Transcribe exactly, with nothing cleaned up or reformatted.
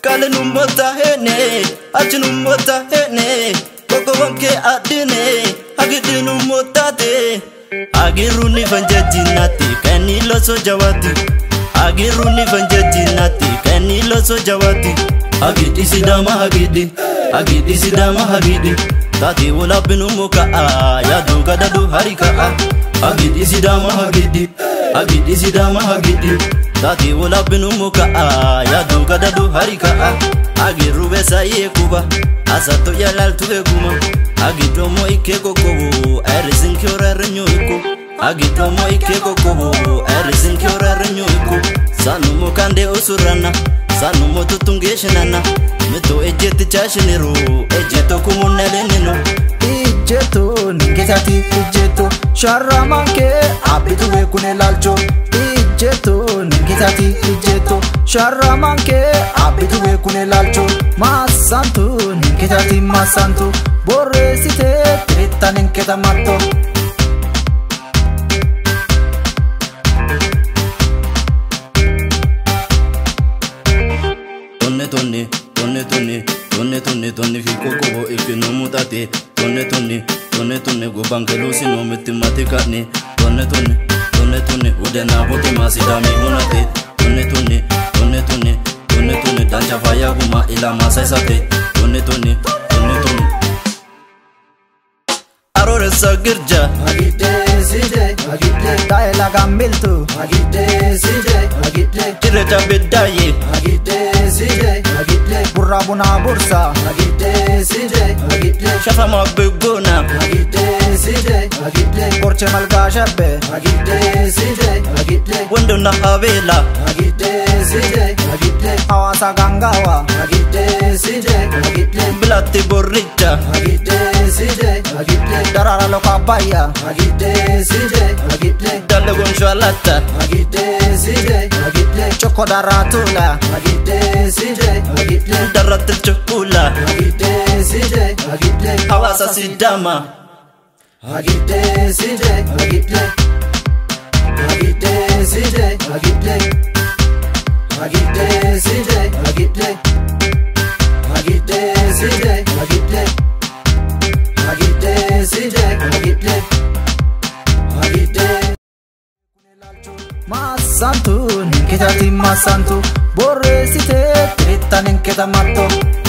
Kale numota hene, aci numota hene, boko wamke adine, agiti numota de. Agiruni vanjaji nati, kani loso jawati. Agiruni vanjaji nati, kani loso jawati. Agiti sidama agiti, agiti sidama agiti. Tati wala binumoka a, yadu kadadu harika a. Agiti sidama agiti, agiti sidama agiti. Tati wala binumuka a, yadu kadadu harika a. Agiru besa yekuba, asato yalal tuwe kuma. Agitomo ike kokobo, erisin kiora renyo iku. Agitomo ike kokobo, erisin kiora renyo iku. Sanumo kande usurana, sanumo tutungeshenana. Mito ejeti chashiniru, ejeto kumunele nino. Ejeto, ningetati ejeto, sharamanke abituwe kunelalcho. Ejeto, ningetati ejeto, sharamanke abituwe kunelalcho. Masantu, ningetati masantu, boresite treta ningetamato. Tone tone, tone tone, tone tone tone fikokobo ikinumotate. Tone tone, tone tone go bangelusi no mitimatikane. Tone tone. Tone tone, ude na bote masidami monate. Tone tone, tone tone, tone tone, danja vaya guma ila masaisate. Tone tone, tone tone. Arore sagirja, agite zide, agite daela gamiltu, agite zide, agite kireja bedaye, agite zide, agite burabuna bursa, agite zide, agite shafama begona, agite. Zide, agite, porche malgajabe, agite, zide, agite, wendona havela, agite, zide, agite, awasa gangawa, agite, zide, agite, blati borrita, agite, zide, agite, darara lokabaya, agite, zide, agite, dale gonjalata, agite, zide, agite, chocodaratula, agite, zide, agite, darate chocula, agite, zide, agite, awasa sidama. Agite zide, agite, agite zide, agite, agite zide, agite, agite zide, agite, agite zide, agite, agite. Masantu, ninketati masantu, boresite, treta ninketamato.